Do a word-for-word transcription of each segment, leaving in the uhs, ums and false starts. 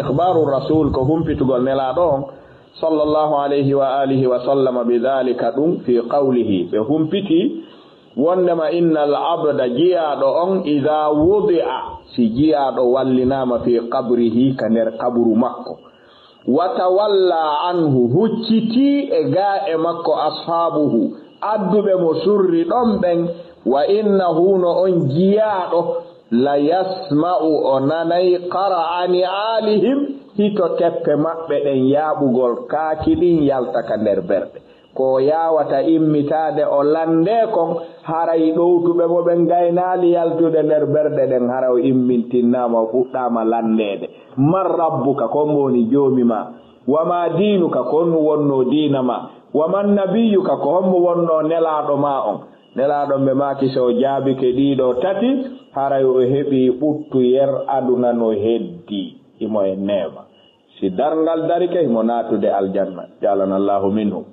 إخبار الرسول كهم في تقول نلادهم صلى الله عليه وآله وسلم بذلك دون في قوله فهم في وانما إن العبد جيادون إذا وضع سجياد والنام في قبره كنر قبر مكو وتولى عنه هجتي إجاء مكو أصحابه أدب مسر دمبن وإنه نؤن جياده la yasma'u onanai qara'ani alihim hito teppe maɓɓe ɗen yaɓugol kaakiɗin yaltaka nder berɗe ko yawata immitaade o lande kon haray ɗowtuɓe mo ɓen gaynaali yaltude nder berɗe ɗen hara o immintinnama o fuɗɗama landeede man rabbuka kon woni joomima wa ma diinuka kon wonno diina ma wa man nabiyuka ko hommo wonno nelaaɗo ma on nelaaɗo ɓe maaki so jaabi ke ɗiɗo tati haray o heɓi ɓuttu yer aduna no heddi imo e neema si darngal darike himo naatude aljanna jalana allahu minhum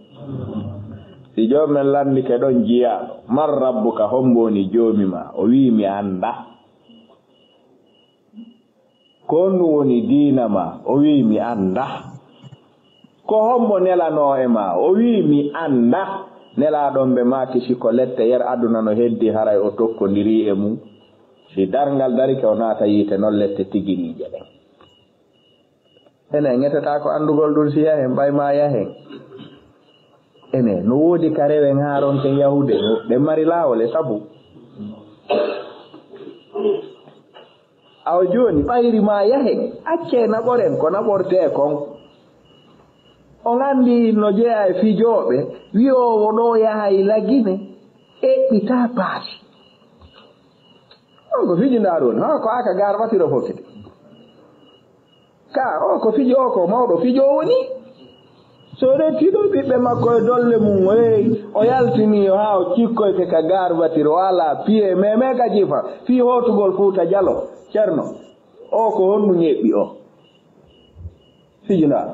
si joomen lanndi ke ɗon jiyaaɗo man rabbuka hombooni joomi ma o wi mi annda konnu woni diina ma o wi mi annda ko hombo nelanoo e ma o wi mi annda nelaaɗon ɓe maaki siko lette yer aduna no heddi haray o tokkondiri e mum si darngal darike o naata yiite non lette tigiriije ɗen enen ŋetetaa ko anndugol ɗum si yahen ɓay ma yahen ene no woodi ka rewen haaronken yahude ɗen mari laawol e sabu awo jooni ɓayri ma yahen accee naɓoren ko naɓortee kon on anndi no jeya e fijooɓe wiyowo ɗo yahay lagine eɓɓitaa paasi on ko fiji ndaari woni ha ko aka garbatiro fof kadi ka o ko fiji o ko mawɗo fijo woni so rettiɗo ɓiɓɓe makko e dolle mum hey o yaltini ha o cikkoyte ka garbatiro ala piye meme ka jifa fi hotugol Fuuta Jalo ceerno o ko honnu ñeɓɓi o fiji ndaaro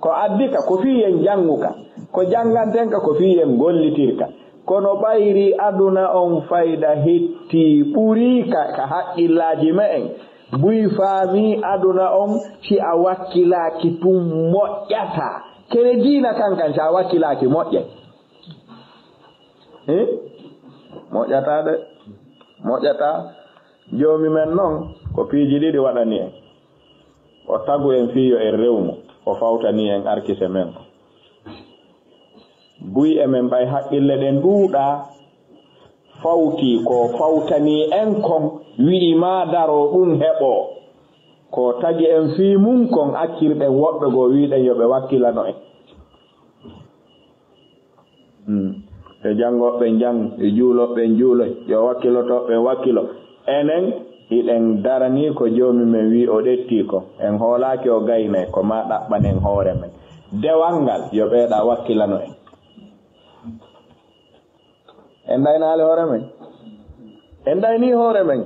ko addi ka ko fii yen jannguka ko jannganten ka ko fii yen gollitirka kono ɓayri aduna on fayda hetti ɓuri ka ka haqqillaaji ma en buy faami aduna on si a wakkilaaki tum moƴƴata kene diina kan kan si a wakkilaaki moƴƴe e moƴƴata de moƴƴata joomi men noon ko piiji ɗiɗi waɗani en o tagu en fiyo en rewmo o fawtani en arkise men ko buy emen bay haqqille ɗen ɗuuɗa fawti ko fawtani en kon wi'i ma daro ɗum heɓo ko tagi en fii mum kon accirɗen woɓɓe goo wiiɗen yo ɓe wakkilano en e janngoɓɓe jang e juuloɓɓe juuloy yo wakkilotoɓɓe wakkilo enen iɗen darani ko joomi men wi o ɗetti ko en hoolaaki o gaynay ko ma ɗaɓɓan en hoore men dewal ngal yo ɓeeɗa wakkilano en en daynaali hoore men en dayni hoore men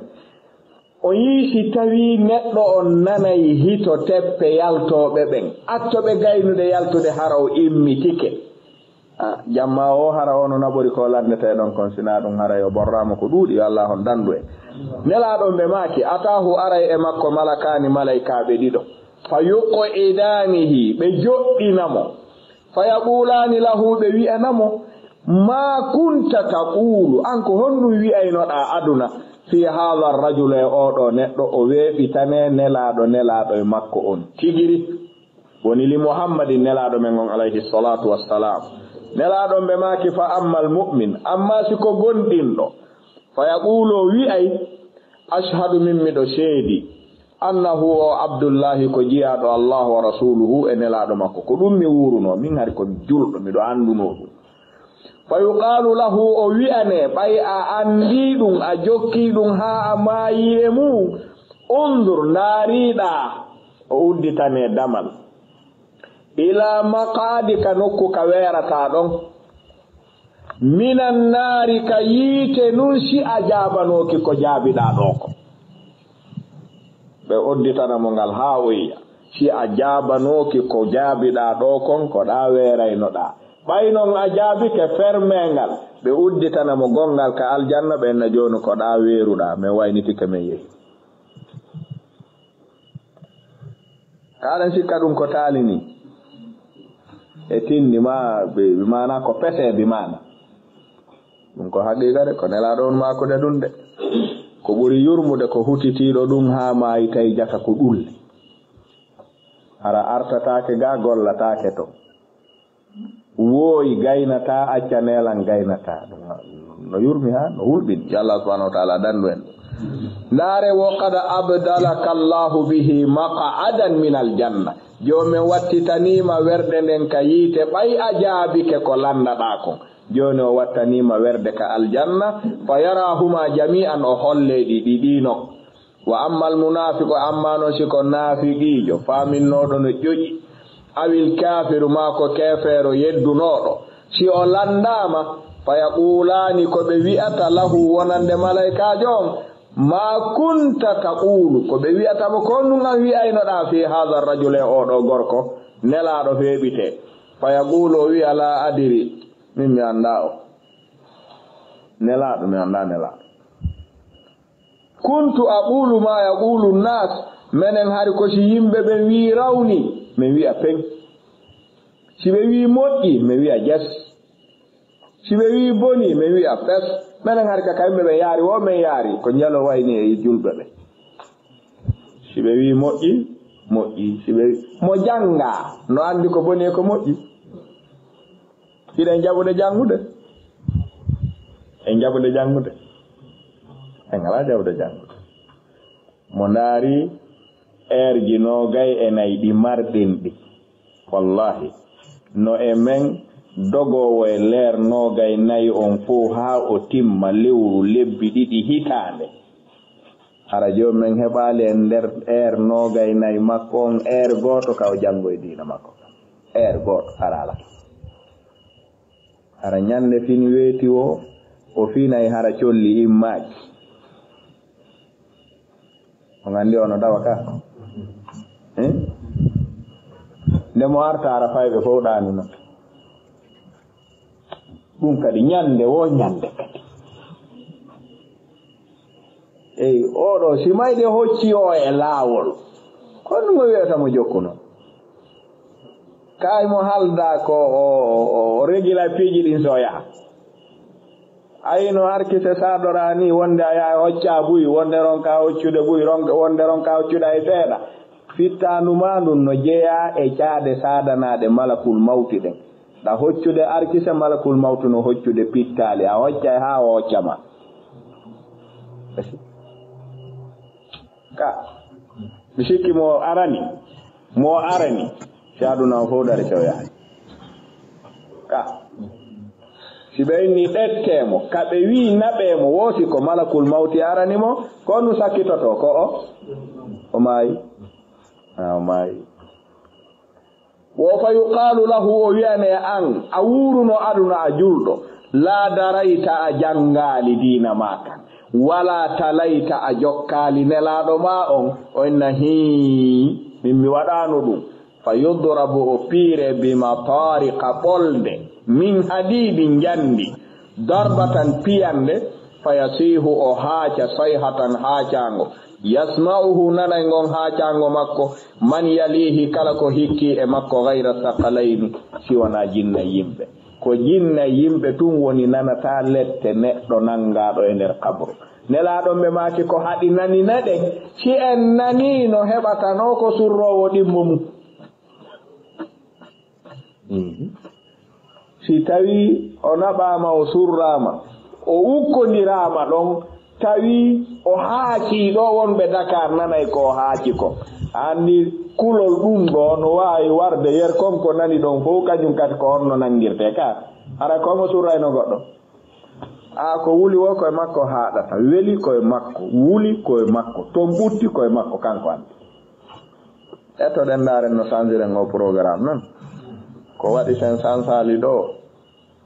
o yii si tawii neɗɗo on nanay hito teppe yaltooɓe ɓen accoɓe gaynude yaltude hara o immitike jamma o hara ono naɓori ko landetee ɗon kon sinaa ɗum haray o borraama ko ɗuuɗi yo allah on danndu en nelaaɗon ɓe maaki ataahu aray e makko malakaani malaykaaɓe ɗiɗo fa yuqo'idaanihi ɓe joɗɗinamo fa yaɓuulaani lahu ɓe wi'anamo ma kunta taqulu anko honɗum wi'aynoɗa aduna fi haala rajula e oɗo neɗɗo o weeɓitane nelaɗo nelaɗo e makko on tigiri woni li muhammadin nelaɗo men on alayhi salatu wassalam nelaɗon ɓe maki fa amma almumin amma siko gonɗinɗo fa yaqulu o wi'ay ashhadu min miɗo seedi annahu o abdullahi ko jiyaɗo allah wa rasuluhu e nelaɗo makko ko ɗum mi wuruno min hari ko julɗo miɗo anduno ɗum fa yuqalu lahu o wi'ane ɓay a anndi ɗum a jokki ɗum haa a maayi e mum undur ndaariiɗa o udditane damal bila maqadi kanukku kawera taadon minan nari kayite nunsi ajabano ki ko jabida doko be odditana mo ngal haawiya si ajabano ki ko jabida doko ko da wera inoda baynon ajabi ke fermengal be odditana mo gongal ka aljanna be na jonu ko da weruda me wayniti kameye kala si kadum ko talini etin ma be mana ko pete be mana dum ko hagge gare ko nela don ma ko de dunde ko buri yurmude ko hutitido dum ha mai tay jaka ko dulli ara artata ke ga gollata ke to woy gaynata accanelan gaynata no yurmi ha no hulbin yalla subhanahu wa ta'ala dan wen nare wa qad abdalaka allah bihi maq'adan min al janna jome wattitanima werde nden ka yiite ɓay a jaabike ko landaɗa kon joni o wattanima werde ka aljanna fa yarahuma jami'an o holleɗi ɗiɗino wa amma almunafiqu amma no siko naafiqiijo faminnoɗo no joƴi awil kafiru ma ko kefeero yeddunoɗo si o landama fa yaqulani ko ɓe wi'ata lahu wonande malaikajo on ma kunta taqulu ko be wi'ata mo ko nunga wi'ayno da fi hadha ar-rajul odo gorko nelaado feebite fayagulo wi ala adiri min mi andao nelaado mi anda nelaado kuntu aqulu ma yaqulu an-nas menen hari ko si yimbe be wi rawni me wi a pen si be wi moddi me wi a jas si be wi boni me wi a pes menen har ka kambe be yaari wo men yaari ko nyalo wayni e julbe be sibe wi moji moji sibe mo janga no andi ko bone ko moji sire jabude jangude en jabude jangude en ala jabude jangude mo naari erji no gay enay di mardindi wallahi no emen dogo e ler no gay nay on fu ha o timma lewru lebbi didi hitande ara jom men hebale en der er no gay nay makon er goto ka o jango e dina makko er goto ara la ara nyande fini weti o o fina e hara cholli immaji o ngandi ono dawa ka eh le mo arta ara faybe fo daani no dum kadi nyande wo nyande kadi ey odo si mayde hocci o e laawol kon mo wi'ata mo jokkuno kay mo halda ko o regila peji din soya ayno arkise saadorani wonde aya hocca buyi wonde ronka hoccude buyi ronka wonde ronka hoccude ay feeda fittanuma dun no jeya e caade saadanaade malakul mauti den da hoccude arkise malakul mautu no hoccude pittali a hoccay ha o hoccama ka bishiki mo arani mo arani shaduna fodare cawya ka sibayni dettemo ka be wi nabe mo wosi ko malakul mauti arani mo ko nu sakitoto ko o o mai o mai wa fa yuqalu lahu wa yana an awuruno aduna ajuldo la daraita ajangali dina maka wala talaita ajokkali nelado ma on onahi mimmi wadano dum fayudrabu opire bima tariqa bolde min hadidin jandi darbatan piyande fayasihu o haacha sayhatan haachaango yasma'uhu nana ngon haachaango makko man yalihi kala ko hikki e makko ghayra saqalayn siwana jinna yimbe ko jinna yimbe tun woni nana ta lette neddo nangaado e nder kabru nelaado be maaki ko hadi nani nade ci en nani no hebata no ko surrowo dimmum hmm si tawi onaba ma o surrama o ukkondirama don tawi o haaci do wonbe Dakar nanay ko haaci ko andi kulol dum do no wayi warde yer kom ko nani don fo kanjum kat ko onno nangirte ka ara ko mo surrayno goddo a ko wuli wo ko e makko haadata weli ko e makko wuli ko e makko to butti ko e makko kanko andi eto den daren no sanjirango programme non ko wadi sen sansali do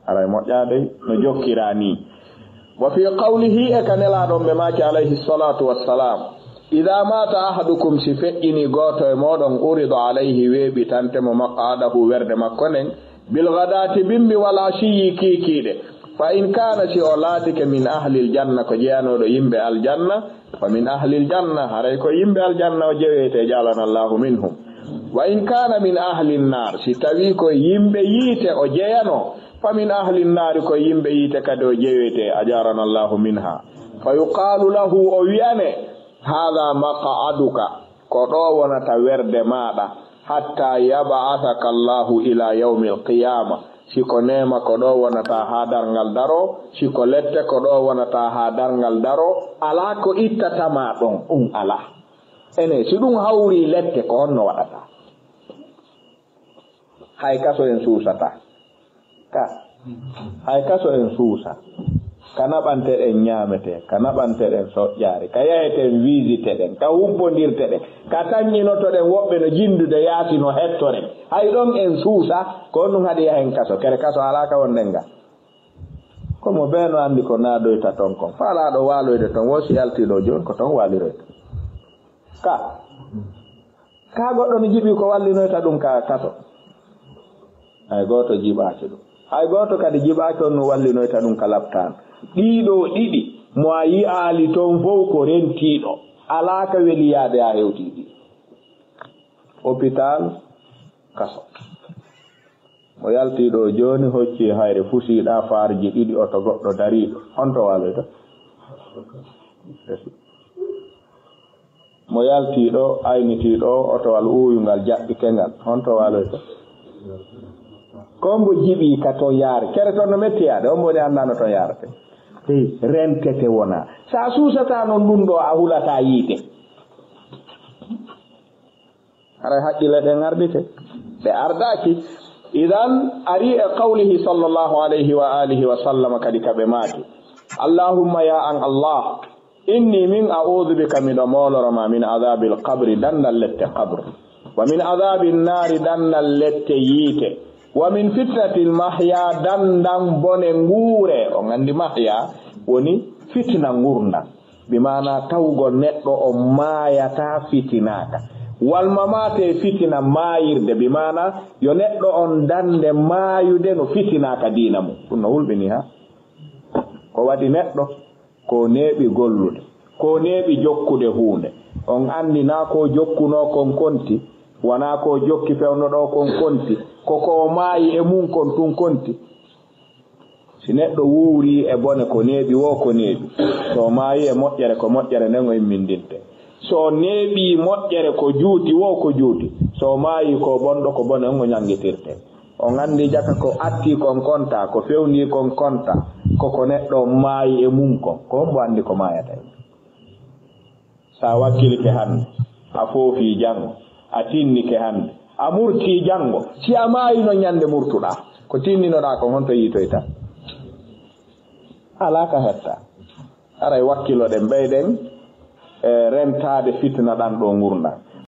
ala mo jaade no jokkirani wa fi qawlihi akanela do be maaki alayhi salatu wassalam idha mata ahadukum shifa'ini goto e modon urido alayhi webi tante mo maqadahu werde makonen bil ghadati bimbi wala shi kikide fa in kana shi olatika min ahli al janna ko jeano do yimbe al janna fa min ahli al janna haray ko yimbe al janna o jewete jalana Allahu minhum wa in kana min ahli an nar shi tawi ko yimbe yite o jeano fa min ahli an nar ko yimbe yite kado jewete ajarana Allahu minha fa yuqalu lahu o wiane hadha maq'aduka ko do wonata werde maada hatta yab'athaka Allahu ila yawmil qiyamah siko nema ko do wonata ha dargal daro siko lette ko do wonata ha dargal daro ala ko ittatama don um ala ene si dum hawri lette ko onno wadata hay kaso en susata ka hay kaso en susa kana bante en nyamete kana bante en so jaari ka yayete visite den ka hubbondirte den ka tanyino to den wobbe no jindude yaati no hettore hay don en suusa ko non hadi hen kaso kere kaso ala ka wonnga ko mo beno andi ko na do ta ton kon faala do waloyde ton wosi altido jon ko ton walire ka ka goddo no jibi ko wallinoyta dum ka kaso ay goto jibaati do ay goto kadi jibaati on no wallinoyta dum kalaptan dido didi mo ayi ali ton fo ko rentido ala ka weliyade a hewtidi hôpital kaso mo yaltido joni hocci hayre fusida farji didi oto goddo dari on to waleto mo yaltido aynitido oto wal uyungal jabbi kengal on to waleto kombo jibi kato yar kere ton no mettiade o mo de annano to yarate e rentete wona sa susata non dum do a hulata yide ara hakkile de ngardite be ardaki idan ari qawlihi sallallahu alayhi wa alihi wa sallam kadika be maki allahumma ya an allah inni min a'udhu bika min amolorama min adhabil qabri dannal lette qabr wa min adhabin nari dannal lette yite wa min fitnatil mahya dandang bone ngure o ngandi mahya woni fitna ngurna bi maana tawgo neddo o maaya ta fitinaka wal mamate fitina maayirde bi maana yo neddo on dande maayude no fitinaka dinamu no wulbini ha ko wadi neddo ko neebi gollude ko neebi jokkude huunde on andi na ko jokkuno kon konti wana ko jokki pewno do kon konti koko maayi e mun kon tun konti si neddo wuuri e bone ko neebi wo ko neebi so maayi e moddere ko moddere nengo e mindinte so neebi moddere ko juuti wo ko juuti so maayi ko bondo ko bone ngo nyangitirte o ngandi jaka ko atti kon konta ko fewni kon konta koko neddo maayi e mun ko ko mbo andi ko maayata sa wakkilike hande a fofi jango atinnike hande amurti jango si amai no nyande murtuda ko tinnino da ko honto yitoyta alaka hatta aray wakkilo den beyden e rentade fitna dan do ngurna